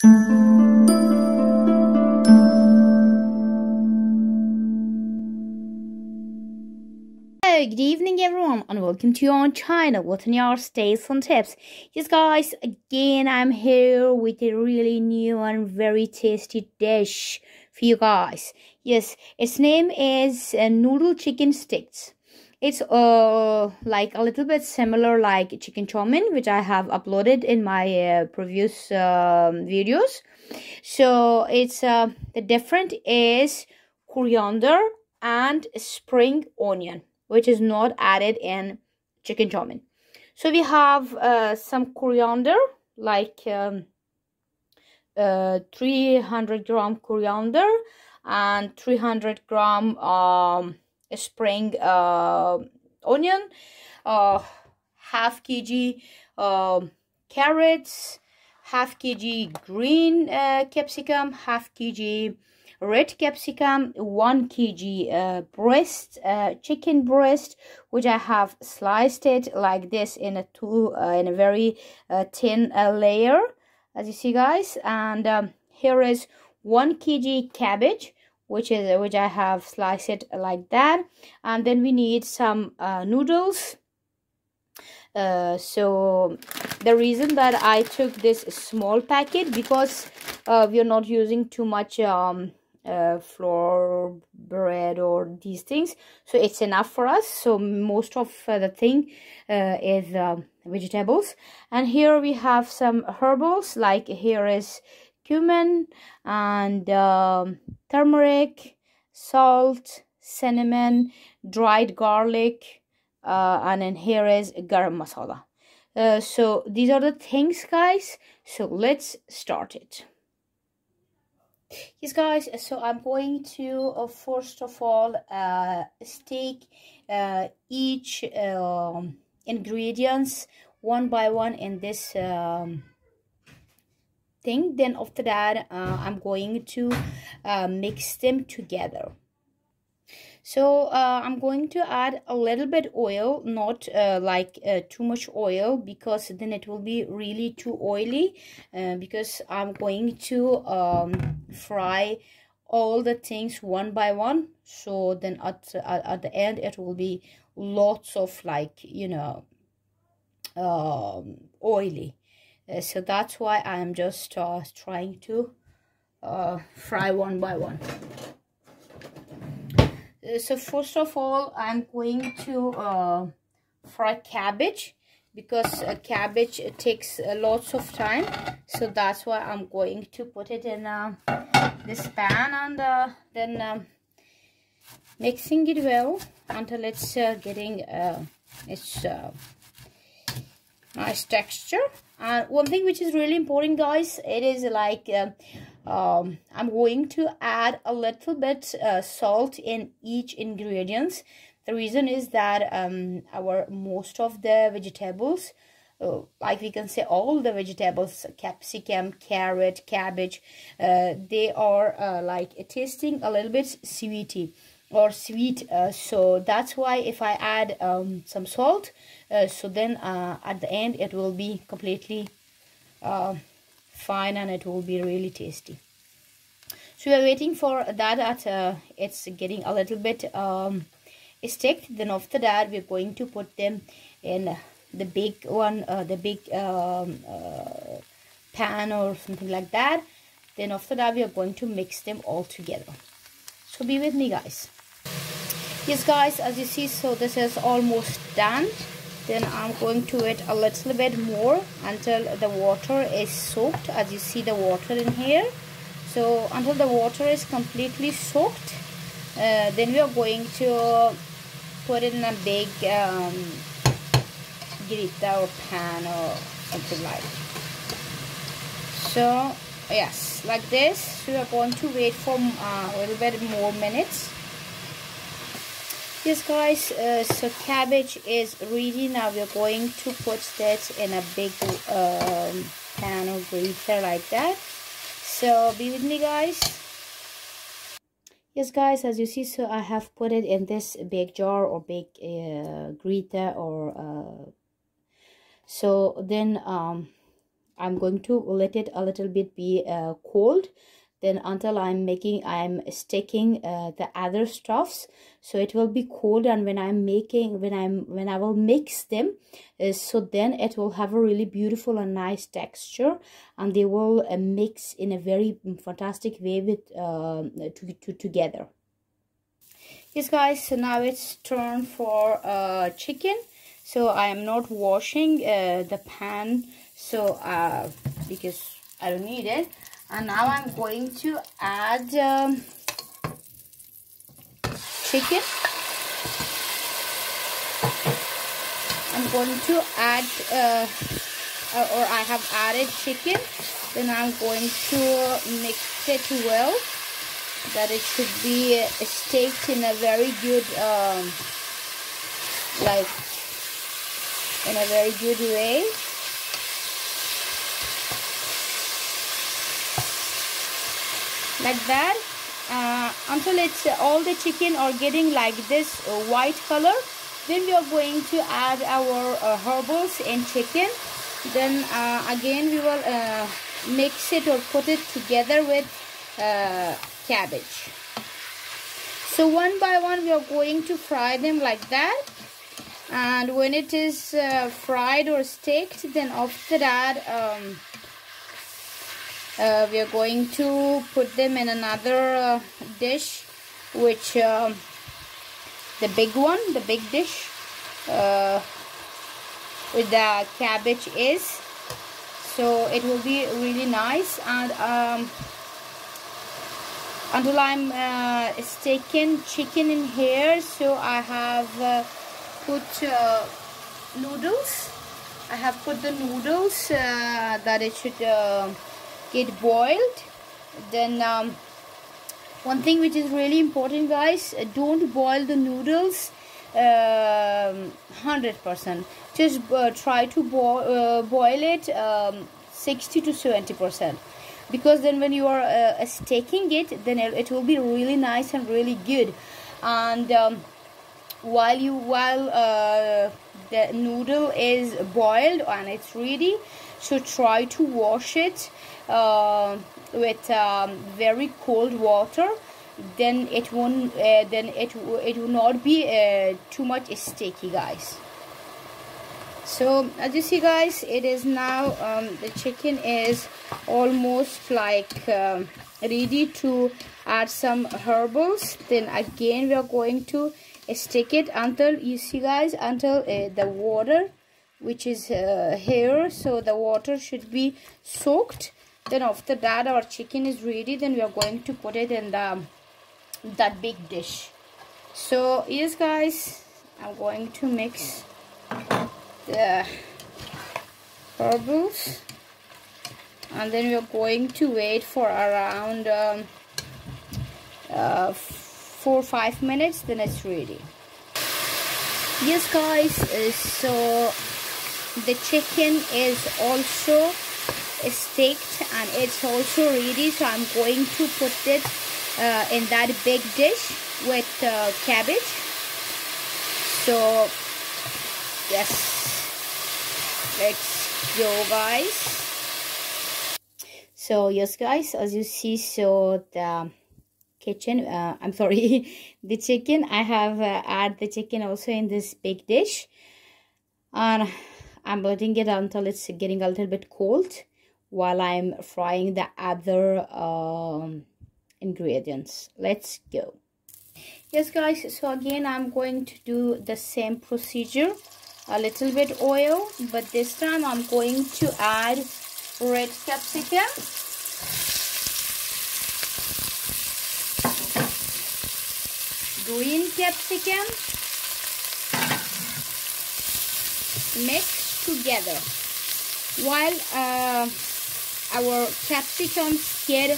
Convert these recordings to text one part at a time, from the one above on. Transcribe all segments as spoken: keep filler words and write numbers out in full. Hello, good evening everyone and welcome to your own channel with your Stays and Tips. Yes guys, again I'm here with a really new and very tasty dish for you guys. Yes, its name is uh, noodle chicken sticks. It's uh like a little bit similar like chicken chow mein, which I have uploaded in my uh, previous um, videos. So it's uh, the different is coriander and spring onion, which is not added in chicken chow mein. So we have uh, some coriander, like um, uh, three hundred gram coriander and three hundred gram um. A spring uh, onion, uh, half kg uh, carrots, half kg green uh, capsicum, half kg red capsicum, one kg uh, breast, uh, chicken breast, which I have sliced it like this in a two uh, in a very uh, thin uh, layer, as you see guys. And um, here is one kg cabbage, which is which I have sliced it like that. And then we need some uh, noodles. Uh, so the reason that I took this small packet, because uh, we are not using too much um, uh, flour, bread or these things, so it's enough for us. So most of uh, the thing uh, is uh, vegetables. And here we have some herbals, like here is cumin and um, turmeric, salt, cinnamon, dried garlic, uh, and then here is garam masala. Uh, so these are the things guys, so let's start it. Yes guys, so I'm going to uh, first of all uh, take uh, each uh, ingredients one by one in this um, thing. Then after that uh, I'm going to uh, mix them together. So uh, I'm going to add a little bit oil, not uh, like uh, too much oil, because then it will be really too oily, uh, because I'm going to um, fry all the things one by one. So then at, at, at the end it will be lots of, like, you know, um, oily. So that's why I'm just uh, trying to uh, fry one by one. So first of all, I'm going to uh, fry cabbage, because uh, cabbage takes uh, lots of time. So that's why I'm going to put it in uh, this pan and uh, then um, mixing it well until it's uh, getting uh, its uh, nice texture. And uh, one thing which is really important guys, it is like uh, um, I'm going to add a little bit uh, salt in each ingredient. The reason is that um, our most of the vegetables, uh, like we can say all the vegetables, capsicum, carrot, cabbage, uh, they are uh, like tasting a little bit sweety or sweet. Uh, so that's why if I add um, some salt, uh, so then uh, at the end it will be completely uh, fine and it will be really tasty. So we are waiting for that at uh, it's getting a little bit um, stick. Then after that we're going to put them in the big one, uh, the big um, uh, pan or something like that. Then after that we are going to mix them all together. So be with me guys. Yes guys, as you see, so this is almost done. Then I'm going to wait a little bit more until the water is soaked, as you see the water in here. So until the water is completely soaked, uh, then we are going to put it in a big um, grita or pan or something like that. So yes, like this. We are going to wait for uh, a little bit more minutes. Yes guys, uh, so cabbage is ready. Now we are going to put that in a big um, pan or grater like that. So be with me guys. Yes guys, as you see, so I have put it in this big jar or big uh, grater or uh, so then um I'm going to let it a little bit be uh, cold, then until I'm making I'm sticking uh, the other stuffs, so it will be cold. And when I'm making when I'm when I will mix them, uh, so then it will have a really beautiful and nice texture, and they will uh, mix in a very fantastic way with uh, to, to, together. Yes guys, so now it's turn for uh, chicken. So I am not washing uh, the pan, so uh, because I don't need it. And now I'm going to add um, chicken. I'm going to add, uh, or I have added chicken. Then I'm going to mix it well, that it should be staked in a very good, um, like, in a very good way. Like that, uh, until it's uh, all the chicken are getting like this uh, white color. Then we are going to add our uh, herbals and chicken. Then uh, again we will uh, mix it or put it together with uh, cabbage. So one by one we are going to fry them like that. And when it is uh, fried or staked, then after that um, Uh, we are going to put them in another uh, dish, which uh, the big one, the big dish uh, with the cabbage is. So it will be really nice. And um, until I'm uh, staking chicken in here, so I have uh, put uh, noodles. I have put the noodles uh, that it should Uh, get boiled. Then um, one thing which is really important guys, don't boil the noodles um, one hundred percent. Just uh, try to bo uh, boil it um, sixty to seventy percent, because then when you are uh, staking it, then it, it will be really nice and really good. And um, while you while uh, the noodle is boiled and it's ready, so try to wash it uh, with um, very cold water. Then it won't. Uh, then it it will not be uh, too much sticky, guys. So as you see, guys, it is now um, the chicken is almost like um, ready to add some herbals. Then again, we are going to stick it until you see, guys, until uh, the water, which is uh, here, so the water should be soaked. Then after that our chicken is ready. Then we are going to put it in the that big dish. So yes guys, I'm going to mix the herbals, and then we are going to wait for around um, uh, four or five minutes. Then it's ready. Yes guys, uh, so the chicken is also staked and it's also ready. So I'm going to put it uh, in that big dish with uh, cabbage. So yes, let's go guys. So yes guys, as you see, so the kitchen uh, I'm sorry the chicken, I have uh, add the chicken also in this big dish, and I'm letting it until it's getting a little bit cold while I'm frying the other um, ingredients. Let's go. Yes guys, so again I'm going to do the same procedure, a little bit oil, but this time I'm going to add red capsicum. Green capsicum, mixed together. While uh, our capsicums get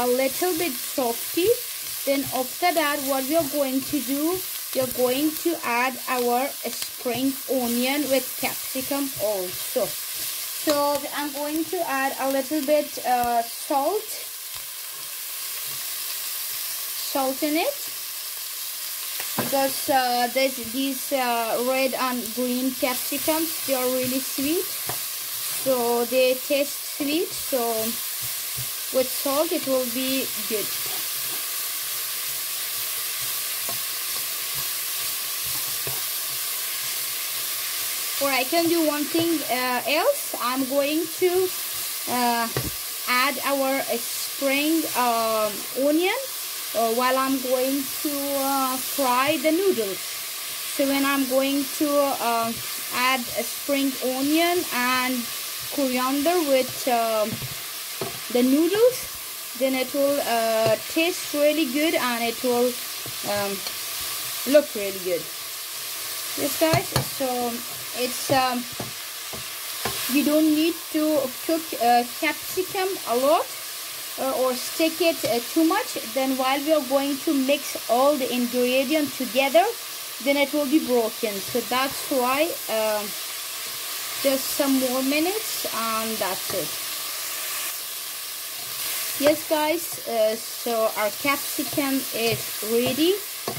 a little bit softy, then after that what we are going to do, we are going to add our spring onion with capsicum also. So I'm going to add a little bit uh, salt, salt in it. Because uh, this, these uh, red and green capsicums, they are really sweet. so they taste sweet, so with salt it will be good. Or I can do one thing uh, else. I'm going to uh, add our uh, spring um, onion uh, while I'm going to uh, fry the noodles. So when I'm going to uh, add a spring onion and coriander with uh, the noodles, then it will uh, taste really good and it will um, look really good. Yes guys, so it's um, you don't need to cook uh, capsicum a lot uh, or stick it uh, too much. Then while we are going to mix all the ingredients together, then it will be broken. So that's why uh, just some more minutes and that's it. Yes guys, uh, so our capsicum is ready.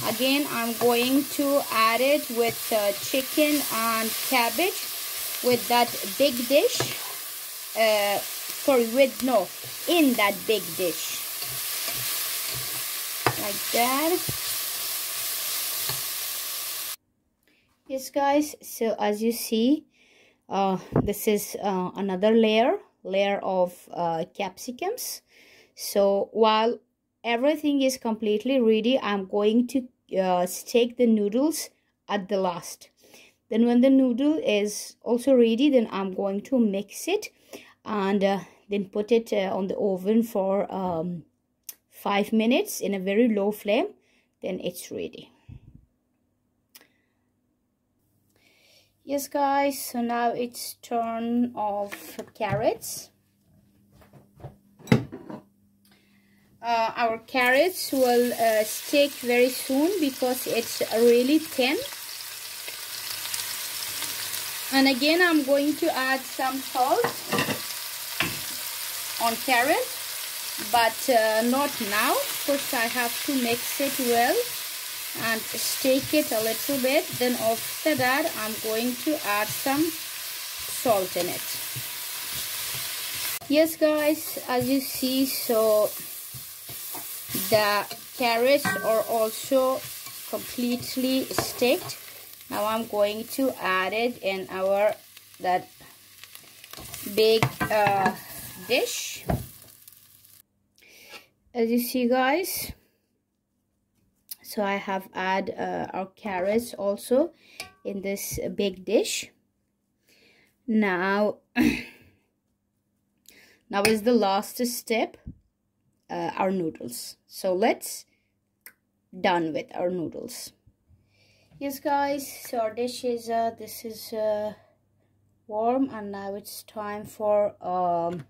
Again, I'm going to add it with uh, chicken and cabbage with that big dish. Uh, sorry, with no, in that big dish. Like that. Yes, guys. So as you see, uh, this is uh, another layer, layer of uh, capsicums. So while everything is completely ready, I'm going to uh, stick the noodles at the last. Then when the noodle is also ready, then I'm going to mix it and uh, then put it uh, on the oven for um, five minutes in a very low flame. Then it's ready. Yes guys, so now it's turn of carrots. Uh, our carrots will uh, stick very soon because it's really thin. And again, I'm going to add some salt on carrot, but uh, not now. First, I have to mix it well and stick it a little bit. Then after that, I'm going to add some salt in it. Yes, guys, as you see, so the carrots are also completely sticked. Now I'm going to add it in our that big uh, dish. As you see guys, so I have added uh, our carrots also in this big dish. Now now is the last step. Uh, our noodles. So let's done with our noodles. Yes guys, so our dish is uh, this is uh, warm, and now it's time for um,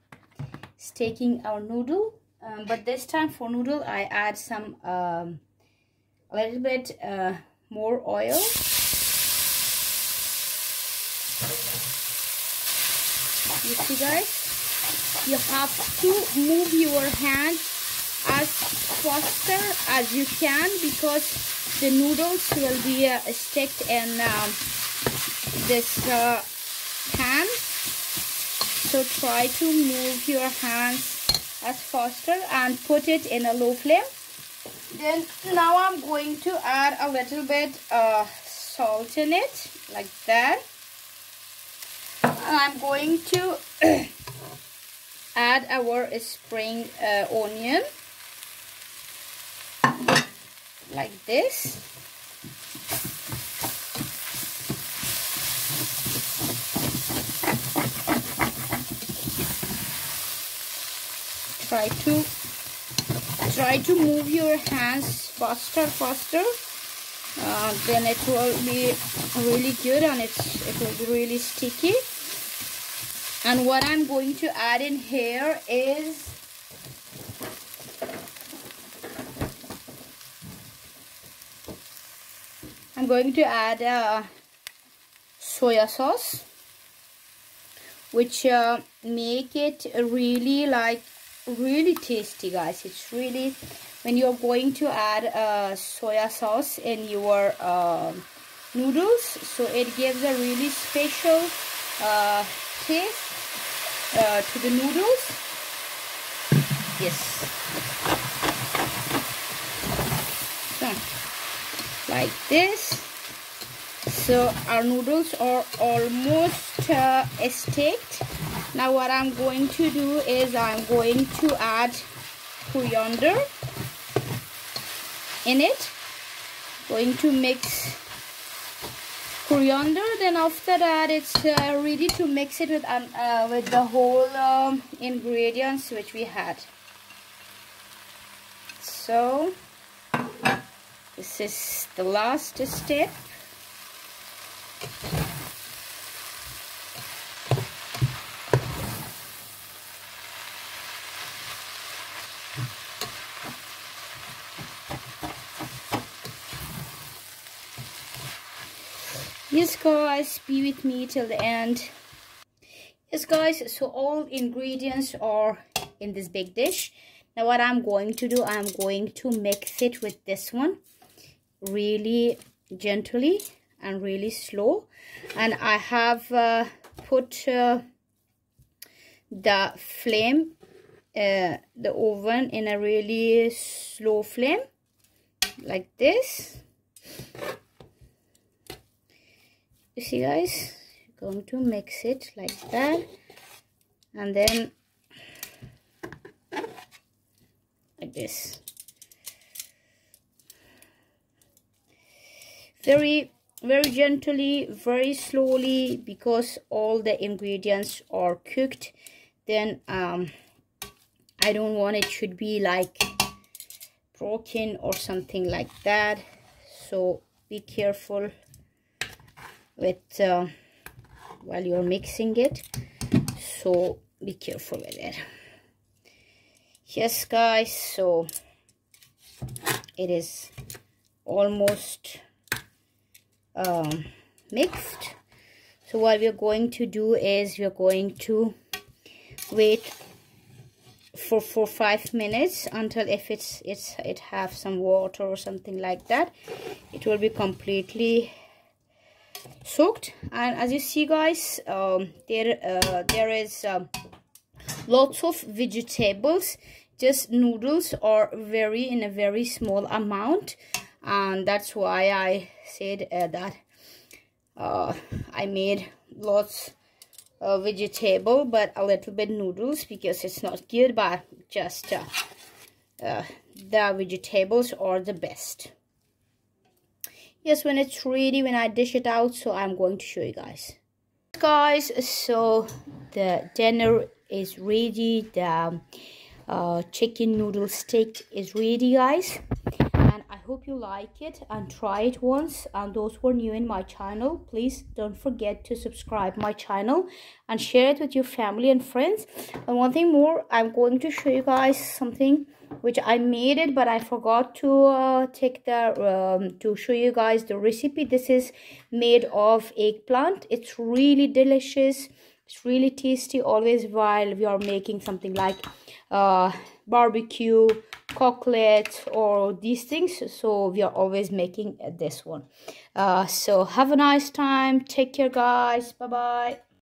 staking our noodle, um, but this time for noodle I add some um, a little bit uh, more oil. You see guys, you have to move your hand as faster as you can because the noodles will be uh, sticked in um, this uh, pan. So try to move your hands as faster and put it in a low flame. Then now I'm going to add a little bit uh, salt in it, like that. And I'm going to add our spring uh, onion, like this. Try to try to move your hands faster, faster. Uh, then it will be really good, and it's it will be really sticky. And what I'm going to add in here is I'm going to add uh, soya sauce, which uh, make it really like really tasty guys. It's really, when you're going to add uh, soya sauce in your uh, noodles, so it gives a really special uh, taste. uh, to the noodles. Yes. So, like this. So our noodles are almost uh, staked. Now what I'm going to do is I'm going to add coriander in it. Going to mix coriander. Then after that, it's uh, ready to mix it with um, uh, with the whole um, ingredients which we had. So this is the last step. Yes guys, be with me till the end. Yes guys, so all ingredients are in this big dish. Now what I'm going to do, I'm going to mix it with this one really gently and really slow. And I have uh, put uh, the flame, uh, the oven in a really slow flame like this. You see guys, I'm going to mix it like that, and then like this. Very very gently, very slowly, because all the ingredients are cooked. Then um, I don't want it should be like broken or something like that. So be careful with uh, while you're mixing it. So be careful with it. Yes guys, so it is almost um mixed. So what we're going to do is we're going to wait for four five minutes until if it's it's it have some water or something like that, it will be completely soaked. And as you see guys, um there uh, there is um, lots of vegetables. Just noodles are very in a very small amount, and that's why I said uh, that uh, I made lots of vegetable but a little bit noodles, because it's not good, but just uh, uh, the vegetables are the best. Yes, when it's ready, when I dish it out, so I'm going to show you guys. Guys, so the dinner is ready. The uh, chicken noodle steak is ready guys. Hope you like it and try it once. And those who are new in my channel, please don't forget to subscribe my channel and share it with your family and friends. And one thing more, I'm going to show you guys something which I made it, but I forgot to uh, take the um, to show you guys the recipe. This is made of eggplant. It's really delicious. It's really tasty. Always while we are making something like uh, barbecue, cocklet, or these things, so we are always making this one. Uh so have a nice time. Take care guys. Bye bye.